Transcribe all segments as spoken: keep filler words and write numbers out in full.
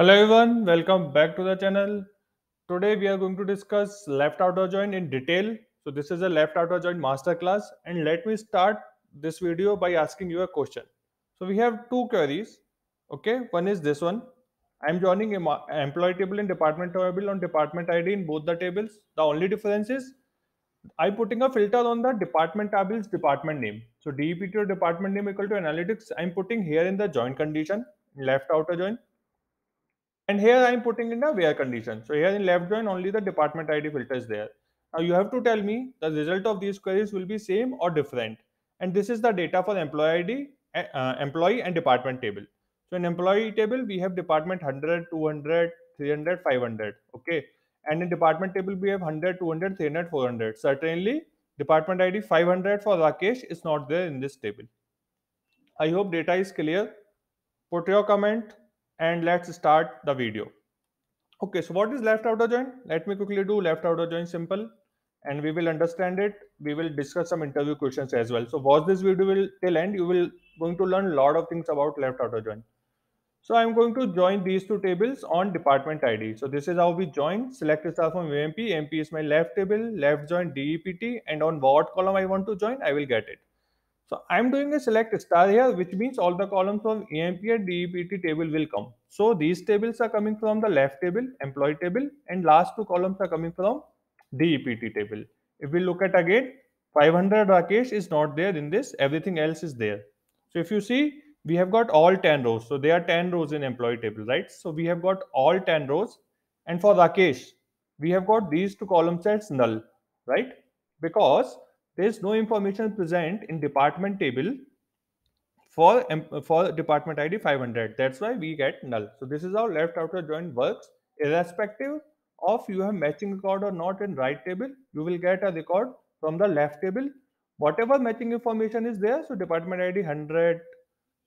Hello everyone, welcome back to the channel. Today we are going to discuss left outer join in detail. So this is a left outer join masterclass, and let me start this video by asking you a question. So we have two queries. Okay, one is this one. I am joining employee table and department table on department I D in both the tables. The only difference is I'm putting a filter on the department table's department name. So D E P T or department name equal to analytics. I'm putting here in the join condition, left outer join. And here I am putting in the where condition. So here in left join only the department I D filter is there. Now you have to tell me the result of these queries will be same or different. And this is the data for employee I D, uh, employee and department table. So in employee table we have department one hundred, two hundred, three hundred, five hundred. Okay. And in department table we have one hundred, two hundred, three hundred, four hundred. Certainly department I D five hundred for Rakesh is not there in this table. I hope data is clear. Put your comment. And let's start the video. Okay, so what is left outer join? Let me quickly do left outer join simple, and we will understand it. We will discuss some interview questions as well. So watch this video till end. You will going to learn a lot of things about left outer join. So I'm going to join these two tables on department I D. So this is how we join. Select a star from A M P. A M P is my left table. Left join D E P T, and on what column I want to join, I will get it. So I'm doing a select star here, which means all the columns from A M P and D E P T table will come. So these tables are coming from the left table, employee table, and last two columns are coming from D E P T table. If we look at again, five hundred Rakesh is not there in this, everything else is there. So if you see, we have got all ten rows. So there are ten rows in employee table, right? So we have got all ten rows. And for Rakesh, we have got these two column sets null, right? Because there is no information present in department table for, for department I D five hundred. That's why we get null. So this is how left outer join works. Irrespective of you have matching record or not in right table, you will get a record from the left table. Whatever matching information is there, so department I D one hundred,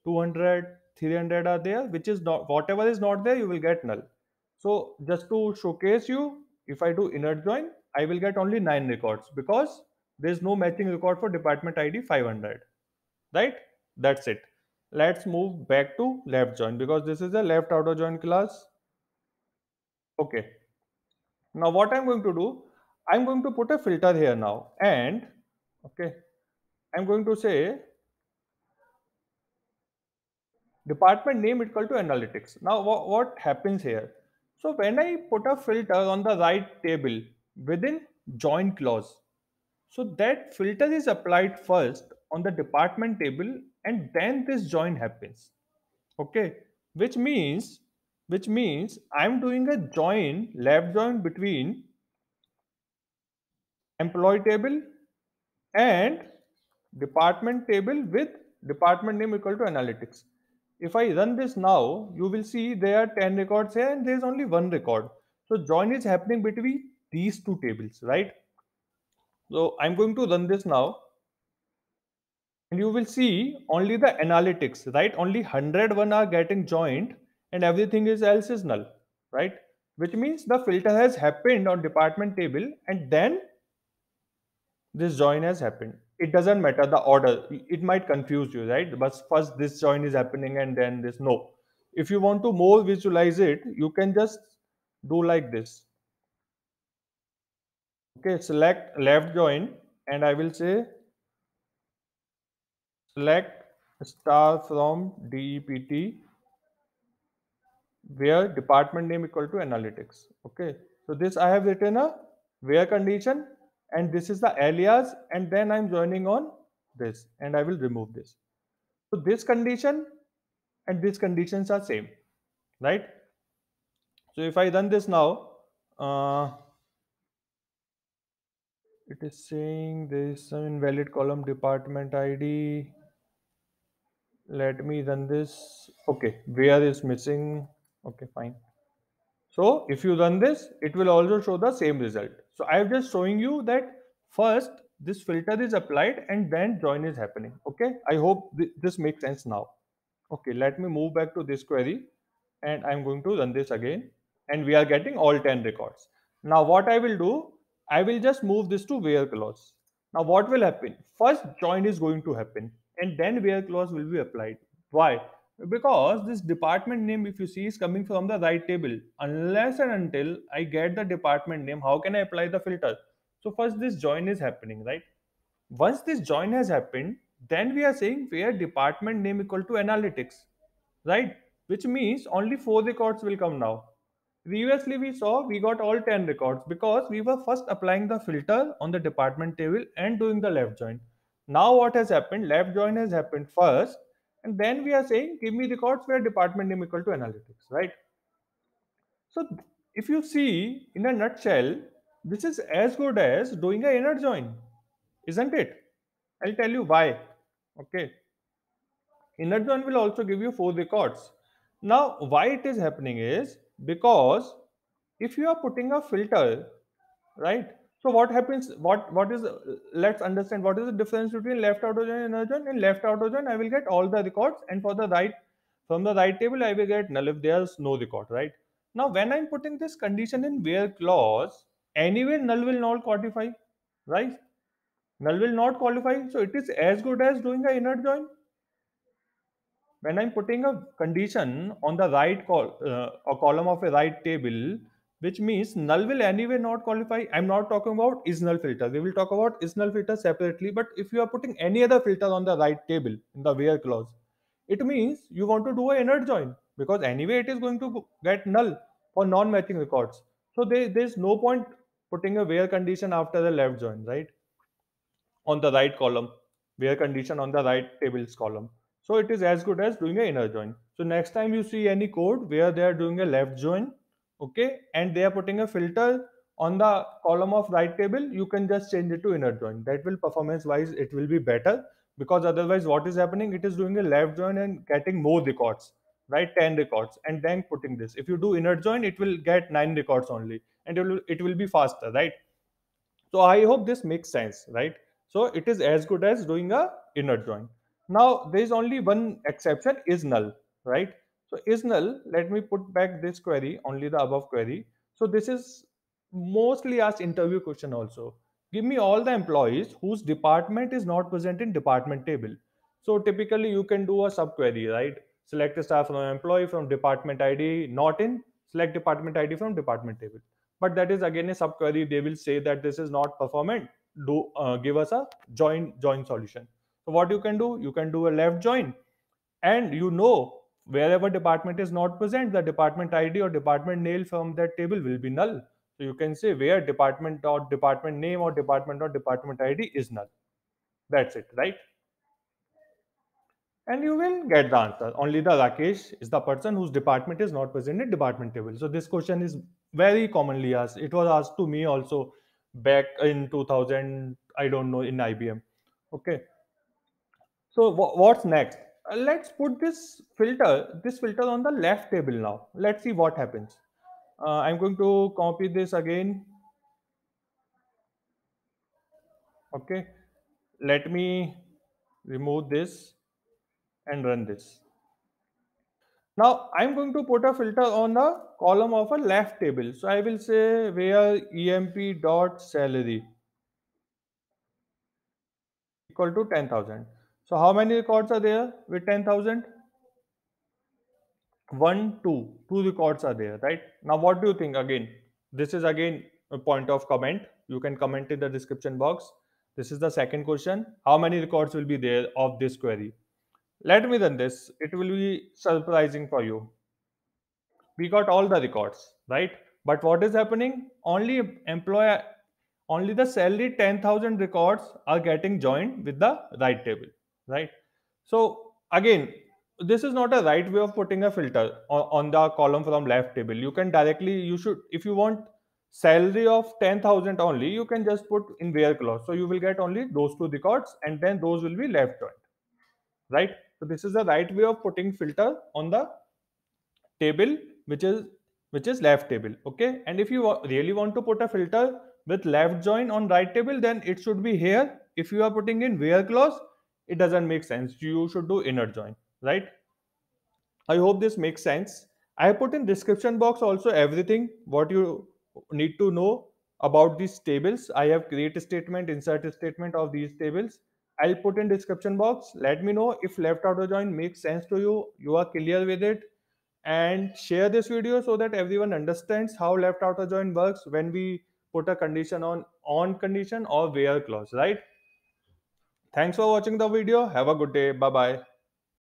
two hundred, three hundred are there, which is not, whatever is not there, you will get null. So just to showcase you, if I do inner join, I will get only nine records because there is no matching record for department I D five hundred, right? That's it. Let's move back to left join because this is a left outer join class. Okay. Now what I'm going to do, I'm going to put a filter here now, and okay, I'm going to say department name equal to analytics. Now what, what happens here? So when I put a filter on the right table within join clause, so that filter is applied first on the department table and then this join happens. Okay, which means, which means I'm doing a join, left join between employee table and department table with department name equal to analytics. If I run this now, you will see there are ten records here and there's only one record. So join is happening between these two tables, right? So I'm going to run this now and you will see only the analytics, right? Only one hundred one are getting joined and everything is else is null, right? Which means the filter has happened on department table and then this join has happened. It doesn't matter the order. It might confuse you, right? But first this join is happening and then this. No. If you want to more visualize it, you can just do like this. Okay, select left join and I will say select star from D E P T where department name equal to analytics. Okay, so this I have written a where condition and this is the alias and then I'm joining on this and I will remove this. So this condition and these conditions are same, right? So if I run this now, uh, it is saying there is some invalid column department I D. Let me run this. Okay, where is missing? Okay, fine. So if you run this, it will also show the same result. So I am just showing you that first this filter is applied and then join is happening. Okay, I hope th this makes sense now. Okay, let me move back to this query and I'm going to run this again and we are getting all ten records. Now what I will do, I will just move this to where clause. Now what will happen? First join is going to happen and then where clause will be applied. Why? because this department name, if you see, is coming from the right table. Unless and until I get the department name, how can I apply the filter? So first this join is happening, right? Once this join has happened, then we are saying where department name equal to analytics, right? Which means only four records will come now. Previously we saw we got all ten records because we were first applying the filter on the department table and doing the left join. Now what has happened? Left join has happened first, and then we are saying give me records where department name equal to analytics, right? So if you see in a nutshell, this is as good as doing an inner join, isn't it? I'll tell you why. Okay, inner join will also give you four records. Now why it is happening is because if you are putting a filter, right? So what happens, what what is, let's understand what is the difference between left outer join and inner join. In left outer join I will get all the records, and for the right, from the right table I will get null if there's no record, right? Now when I'm putting this condition in where clause, anyway null will not qualify, right? Null will not qualify. So it is as good as doing an inner join. When I'm putting a condition on the right col uh, a column of a right table, which means null will anyway not qualify. I'm not talking about is null filter. We will talk about is null filter separately. But if you are putting any other filter on the right table in the where clause, it means you want to do an inner join because anyway it is going to get null for non-matching records. So there, there's no point putting a where condition after the left join, right? On the right column, where condition on the right tables column. So it is as good as doing an inner join. So next time you see any code where they are doing a left join, okay, and they are putting a filter on the column of right table, you can just change it to inner join. That will, performance wise, it will be better, because otherwise what is happening, it is doing a left join and getting more records, right? ten records, and then putting this. If you do inner join, it will get nine records only, and it will, it will be faster, right? So I hope this makes sense, right? So it is as good as doing a inner join. Now there is only one exception, is null, right? So is null, let me put back this query, only the above query. So this is mostly asked interview question also. Give me all the employees whose department is not present in department table. So typically you can do a subquery, right? Select a star from an employee from department I D not in, select department I D from department table. But that is again a subquery. They will say that this is not performant. Do uh, give us a join join solution. So what you can do, you can do a left join, and you know wherever department is not present, the department I D or department name from that table will be null. So you can say where department dot department name or department dot department I D is null. That's it, right? And you will get the answer. Only the Rakesh is the person whose department is not present in department table. So this question is very commonly asked. It was asked to me also back in two thousand, I don't know, in I B M. Okay, so what's next? Uh, let's put this filter this filter on the left table now. Let's see what happens. uh, I'm going to copy this again. Okay, let me remove this and run this. Now I'm going to put a filter on the column of a left table. So I will say where emp.salary equal to ten thousand. So how many records are there with ten thousand? One, two. Two records are there, right? Now what do you think? Again, this is again a point of comment. You can comment in the description box. This is the second question. How many records will be there of this query? Let me run this. It will be surprising for you. We got all the records, right? But what is happening? Only employer, only the salary ten thousand records are getting joined with the right table, right? So again, this is not a right way of putting a filter on, on the column from left table. You can directly, you should, if you want salary of ten thousand only, you can just put in where clause. So you will get only those two records, and then those will be left joined, right? So this is the right way of putting filter on the table, which is which is left table. Okay, and if you really want to put a filter with left join on right table, then it should be here. If you are putting in where clause, it doesn't make sense. You should do inner join, right? I hope this makes sense. I put in description box also everything what you need to know about these tables. I have create a statement, insert a statement of these tables, I'll put in description box. Let me know if left outer join makes sense to you, you are clear with it, and share this video so that everyone understands how left outer join works when we put a condition on on condition or where clause, right? Thanks for watching the video. Have a good day. Bye bye.